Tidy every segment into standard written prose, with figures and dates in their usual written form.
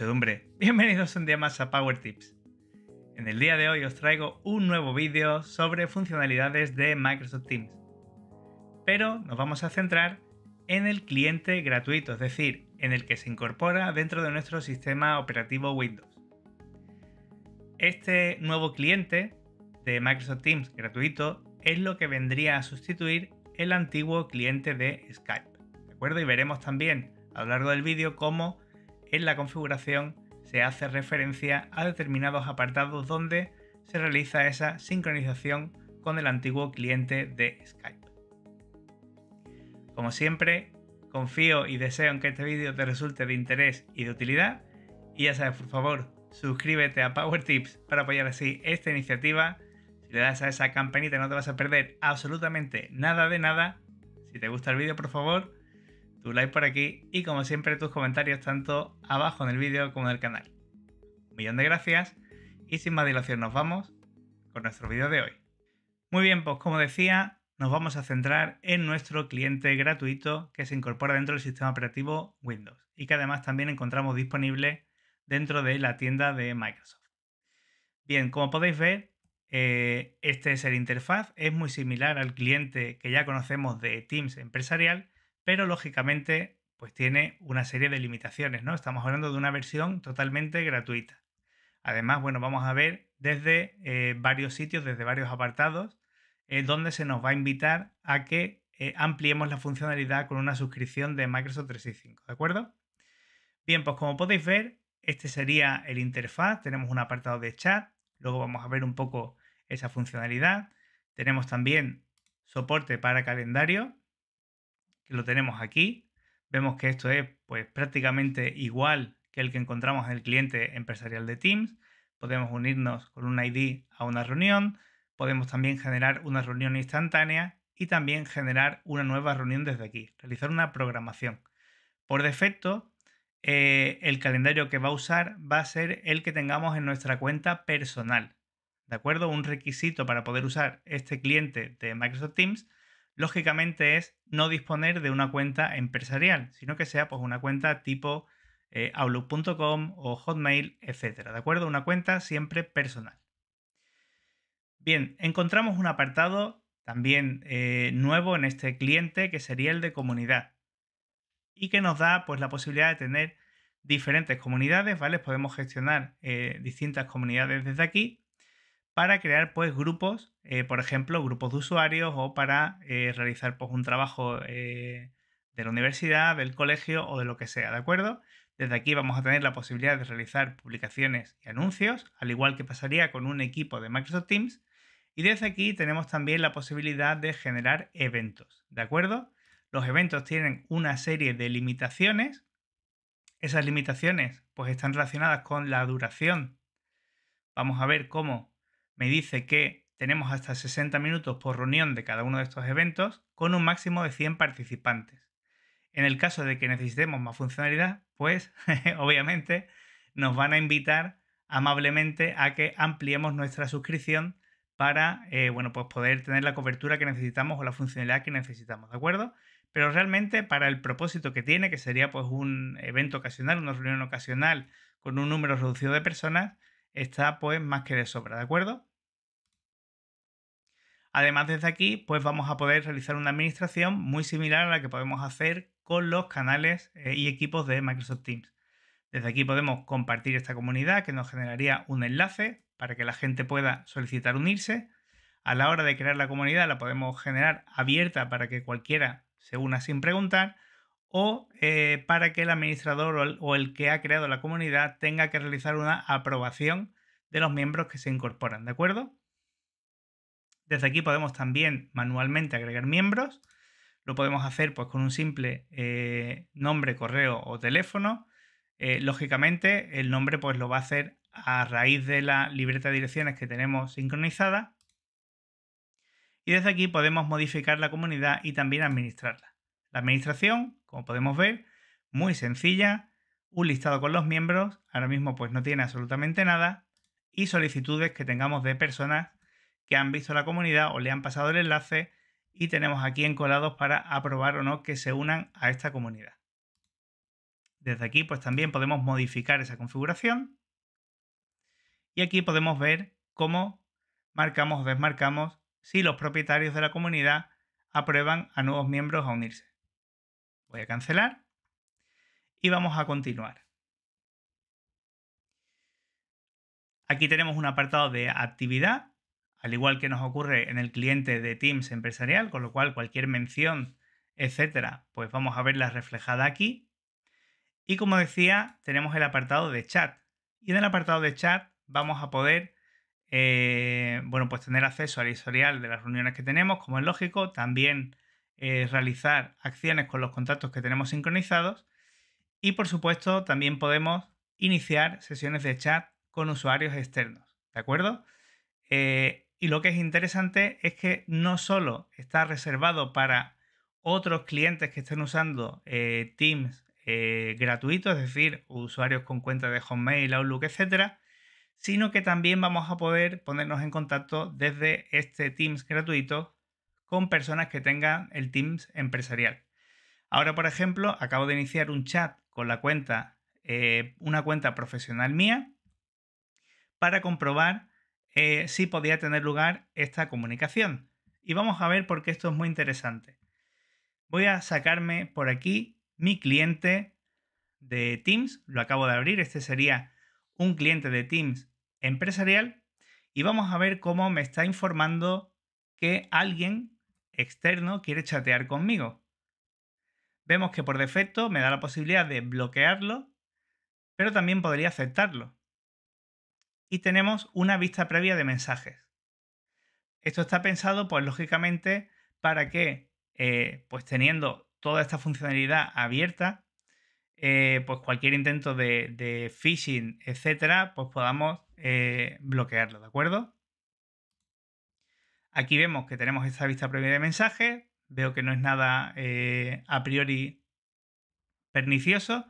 muchedumbre, bienvenidos un día más a Power Tips. En el día de hoy os traigo un nuevo vídeo sobre funcionalidades de Microsoft Teams, pero nos vamos a centrar en el cliente gratuito, es decir, en el que se incorpora dentro de nuestro sistema operativo Windows. Este nuevo cliente de Microsoft Teams gratuito es lo que vendría a sustituir el antiguo cliente de Skype, ¿de acuerdo? Y veremos también a lo largo del vídeo cómo en la configuración se hace referencia a determinados apartados donde se realiza esa sincronización con el antiguo cliente de Skype. Como siempre, confío y deseo en que este vídeo te resulte de interés y de utilidad. Y ya sabes, por favor, suscríbete a Power Tips para apoyar así esta iniciativa. Si le das a esa campanita no te vas a perder absolutamente nada de nada. Si te gusta el vídeo, por favor, tu like por aquí y, como siempre, tus comentarios tanto abajo en el vídeo como en el canal. Un millón de gracias y sin más dilación nos vamos con nuestro vídeo de hoy. Muy bien, pues como decía, nos vamos a centrar en nuestro cliente gratuito que se incorpora dentro del sistema operativo Windows y que además también encontramos disponible dentro de la tienda de Microsoft. Bien, como podéis ver, este es el interfaz, es muy similar al cliente que ya conocemos de Teams empresarial, pero lógicamente pues tiene una serie de limitaciones, ¿no? Estamos hablando de una versión totalmente gratuita. Además, bueno, vamos a ver desde varios sitios, desde varios apartados, donde se nos va a invitar a que ampliemos la funcionalidad con una suscripción de Microsoft 365, ¿de acuerdo? Bien, pues como podéis ver, este sería el interfaz. Tenemos un apartado de chat, luego vamos a ver un poco esa funcionalidad. Tenemos también soporte para calendario, que lo tenemos aquí. Vemos que esto es pues prácticamente igual que el que encontramos en el cliente empresarial de Teams. Podemos unirnos con un ID a una reunión. Podemos también generar una reunión instantánea y también generar una nueva reunión desde aquí, realizar una programación. Por defecto, el calendario que va a usar va a ser el que tengamos en nuestra cuenta personal, ¿de acuerdo? Un requisito para poder usar este cliente de Microsoft Teams, lógicamente, es no disponer de una cuenta empresarial, sino que sea pues una cuenta tipo Outlook.com o Hotmail, etcétera, ¿de acuerdo? Una cuenta siempre personal. Bien, encontramos un apartado también nuevo en este cliente que sería el de comunidad y que nos da pues la posibilidad de tener diferentes comunidades, ¿vale? Podemos gestionar distintas comunidades desde aquí para crear pues grupos, por ejemplo, grupos de usuarios o para realizar pues un trabajo de la universidad, del colegio o de lo que sea, ¿de acuerdo? Desde aquí vamos a tener la posibilidad de realizar publicaciones y anuncios, al igual que pasaría con un equipo de Microsoft Teams. Y desde aquí tenemos también la posibilidad de generar eventos, ¿de acuerdo? Los eventos tienen una serie de limitaciones. Esas limitaciones pues están relacionadas con la duración. Vamos a ver cómo me dice que tenemos hasta 60 minutos por reunión de cada uno de estos eventos con un máximo de 100 participantes. En el caso de que necesitemos más funcionalidad, pues obviamente nos van a invitar amablemente a que ampliemos nuestra suscripción para bueno, pues poder tener la cobertura que necesitamos o la funcionalidad que necesitamos, ¿de acuerdo? Pero realmente para el propósito que tiene, que sería pues un evento ocasional, una reunión ocasional con un número reducido de personas, está pues más que de sobra, ¿de acuerdo? Además, desde aquí pues vamos a poder realizar una administración muy similar a la que podemos hacer con los canales y equipos de Microsoft Teams. Desde aquí podemos compartir esta comunidad que nos generaría un enlace para que la gente pueda solicitar unirse. A la hora de crear la comunidad la podemos generar abierta para que cualquiera se una sin preguntar o para que el administrador o el que ha creado la comunidad tenga que realizar una aprobación de los miembros que se incorporan, ¿de acuerdo? Desde aquí podemos también manualmente agregar miembros. Lo podemos hacer pues con un simple nombre, correo o teléfono. Lógicamente el nombre pues lo va a hacer a raíz de la libreta de direcciones que tenemos sincronizada. Y desde aquí podemos modificar la comunidad y también administrarla. La administración, como podemos ver, muy sencilla. Un listado con los miembros. Ahora mismo pues no tiene absolutamente nada. Y solicitudes que tengamos de personas que han visto la comunidad o le han pasado el enlace y tenemos aquí encolados para aprobar o no que se unan a esta comunidad. Desde aquí pues también podemos modificar esa configuración y aquí podemos ver cómo marcamos o desmarcamos si los propietarios de la comunidad aprueban a nuevos miembros a unirse. Voy a cancelar y vamos a continuar. Aquí tenemos un apartado de actividad, al igual que nos ocurre en el cliente de Teams empresarial, con lo cual cualquier mención, etcétera, pues vamos a verla reflejada aquí. Y como decía, tenemos el apartado de chat. Y en el apartado de chat vamos a poder pues tener acceso al historial de las reuniones que tenemos, como es lógico, también realizar acciones con los contactos que tenemos sincronizados y, por supuesto, también podemos iniciar sesiones de chat con usuarios externos, ¿de acuerdo? Y lo que es interesante es que no solo está reservado para otros clientes que estén usando Teams gratuito, es decir, usuarios con cuenta de Hotmail, Outlook, etcétera, sino que también vamos a poder ponernos en contacto desde este Teams gratuito con personas que tengan el Teams empresarial. Ahora, por ejemplo, acabo de iniciar un chat con la cuenta, una cuenta profesional mía, para comprobar si podía tener lugar esta comunicación. Y vamos a ver por qué esto es muy interesante. Voy a sacarme por aquí mi cliente de Teams, lo acabo de abrir, este sería un cliente de Teams empresarial y vamos a ver cómo me está informando que alguien externo quiere chatear conmigo. Vemos que por defecto me da la posibilidad de bloquearlo, pero también podría aceptarlo. Y tenemos una vista previa de mensajes. Esto está pensado, pues lógicamente, para que, pues teniendo toda esta funcionalidad abierta, pues cualquier intento de phishing, etcétera, pues podamos bloquearlo, ¿de acuerdo? Aquí vemos que tenemos esta vista previa de mensajes. Veo que no es nada a priori pernicioso,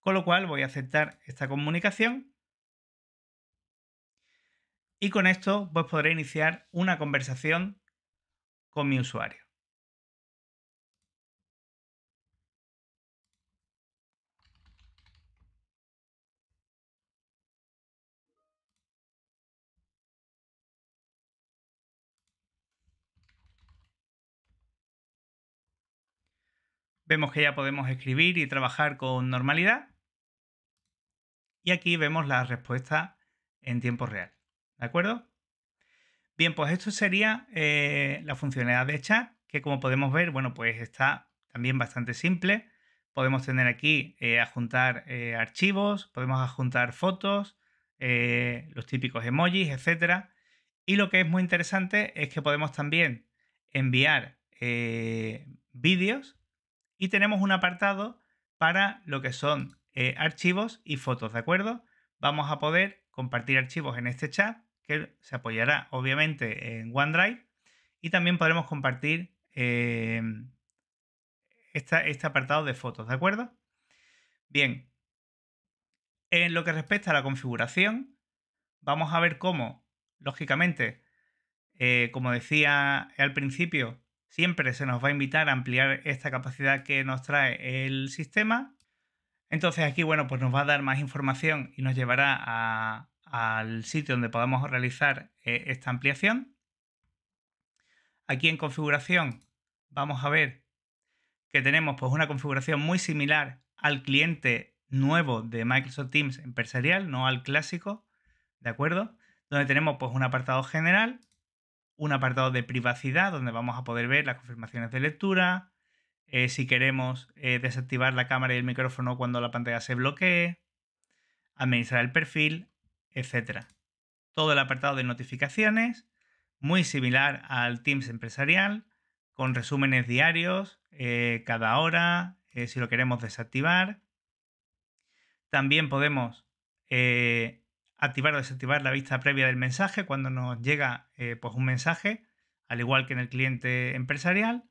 con lo cual voy a aceptar esta comunicación. Y con esto pues podré iniciar una conversación con mi usuario. Vemos que ya podemos escribir y trabajar con normalidad. Y aquí vemos la respuesta en tiempo real. ¿De acuerdo? Bien, pues esto sería la funcionalidad de chat, que como podemos ver, bueno, pues está también bastante simple. Podemos tener aquí adjuntar archivos, podemos adjuntar fotos, los típicos emojis, etcétera. Y lo que es muy interesante es que podemos también enviar vídeos. Y tenemos un apartado para lo que son archivos y fotos, ¿de acuerdo? Vamos a poder compartir archivos en este chat, que se apoyará obviamente en OneDrive. Y también podremos compartir este apartado de fotos, ¿de acuerdo? Bien, en lo que respecta a la configuración, vamos a ver cómo, lógicamente, como decía al principio, siempre se nos va a invitar a ampliar esta capacidad que nos trae el sistema. Entonces aquí, bueno, pues nos va a dar más información y nos llevará al sitio donde podamos realizar esta ampliación. Aquí en configuración vamos a ver que tenemos pues una configuración muy similar al cliente nuevo de Microsoft Teams empresarial, no al clásico, ¿de acuerdo? Donde tenemos pues un apartado general, un apartado de privacidad donde vamos a poder ver las confirmaciones de lectura, si queremos desactivar la cámara y el micrófono cuando la pantalla se bloquee, administrar el perfil, etc. Todo el apartado de notificaciones, muy similar al Teams empresarial, con resúmenes diarios, cada hora, si lo queremos desactivar. También podemos activar o desactivar la vista previa del mensaje cuando nos llega pues un mensaje, al igual que en el cliente empresarial.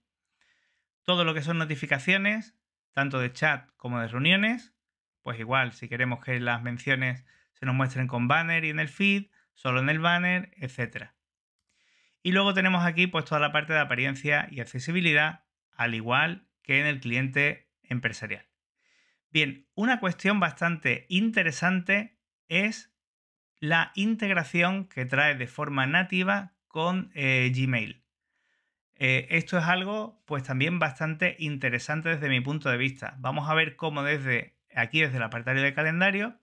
Todo lo que son notificaciones, tanto de chat como de reuniones, pues igual, si queremos que las menciones se nos muestren con banner y en el feed, solo en el banner, etc. Y luego tenemos aquí pues toda la parte de apariencia y accesibilidad, al igual que en el cliente empresarial. Bien, una cuestión bastante interesante es la integración que trae de forma nativa con Gmail. Esto es algo pues también bastante interesante desde mi punto de vista. Vamos a ver cómo desde aquí, desde el apartado de calendario,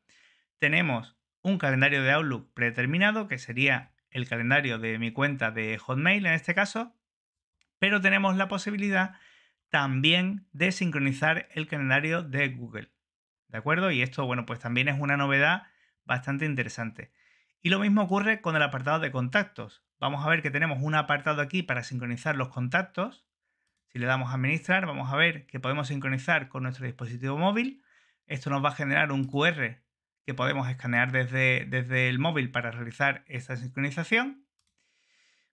tenemos un calendario de Outlook predeterminado, que sería el calendario de mi cuenta de Hotmail en este caso, pero tenemos la posibilidad también de sincronizar el calendario de Google, ¿de acuerdo? Y esto, bueno, pues también es una novedad bastante interesante. Y lo mismo ocurre con el apartado de contactos. Vamos a ver que tenemos un apartado aquí para sincronizar los contactos. Si le damos a administrar, vamos a ver que podemos sincronizar con nuestro dispositivo móvil. Esto nos va a generar un QR que podemos escanear desde el móvil para realizar esta sincronización.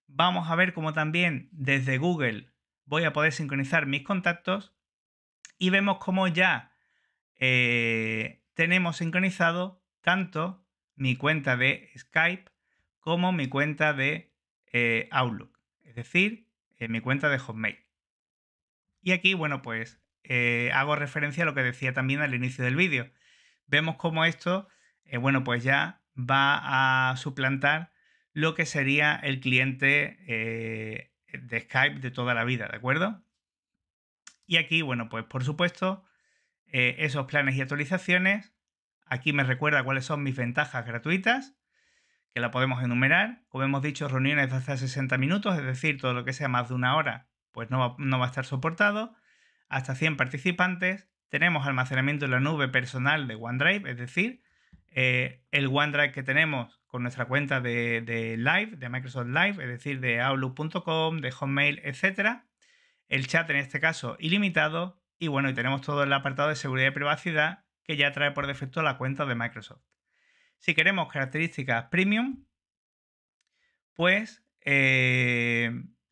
Vamos a ver cómo también desde Google voy a poder sincronizar mis contactos y vemos cómo ya tenemos sincronizado tanto mi cuenta de Skype como mi cuenta de Outlook, es decir, mi cuenta de Hotmail. Y aquí, bueno, pues hago referencia a lo que decía también al inicio del vídeo. Vemos cómo esto, bueno, pues ya va a suplantar lo que sería el cliente de Skype de toda la vida, ¿de acuerdo? Y aquí, bueno, pues por supuesto, esos planes y actualizaciones. Aquí me recuerda cuáles son mis ventajas gratuitas, que la podemos enumerar. Como hemos dicho, reuniones de hasta 60 minutos, es decir, todo lo que sea más de una hora, pues no va a estar soportado. Hasta 100 participantes. Tenemos almacenamiento en la nube personal de OneDrive, es decir, el OneDrive que tenemos con nuestra cuenta de Live, de Microsoft Live, es decir, de Outlook.com, de Hotmail, etc. El chat, en este caso, ilimitado. Y bueno, y tenemos todo el apartado de seguridad y privacidad, que ya trae por defecto la cuenta de Microsoft. Si queremos características premium, pues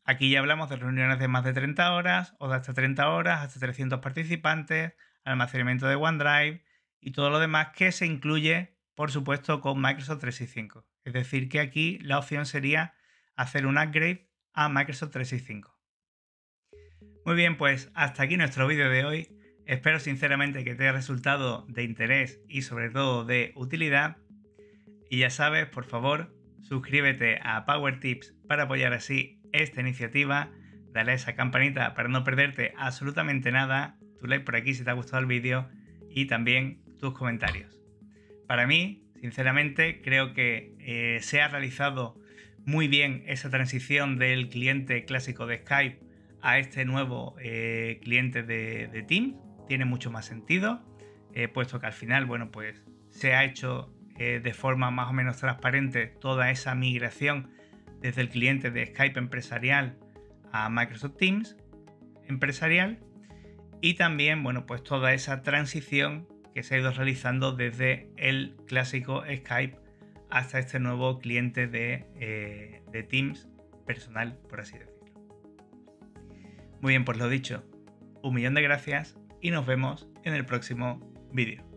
aquí ya hablamos de reuniones de más de 30 horas o de hasta 30 horas, hasta 300 participantes, almacenamiento de OneDrive y todo lo demás que se incluye, por supuesto, con Microsoft 365. Es decir, que aquí la opción sería hacer un upgrade a Microsoft 365. Muy bien, pues hasta aquí nuestro vídeo de hoy. Espero sinceramente que te haya resultado de interés y sobre todo de utilidad. Y ya sabes, por favor, suscríbete a Power Tips para apoyar así esta iniciativa. Dale a esa campanita para no perderte absolutamente nada. Tu like por aquí si te ha gustado el vídeo y también tus comentarios. Para mí, sinceramente, creo que se ha realizado muy bien esa transición del cliente clásico de Skype a este nuevo cliente de Teams. Tiene mucho más sentido, puesto que al final, bueno, pues se ha hecho de forma más o menos transparente toda esa migración desde el cliente de Skype empresarial a Microsoft Teams empresarial y también, bueno, pues toda esa transición que se ha ido realizando desde el clásico Skype hasta este nuevo cliente de Teams personal, por así decirlo. Muy bien, pues lo dicho, un millón de gracias y nos vemos en el próximo vídeo.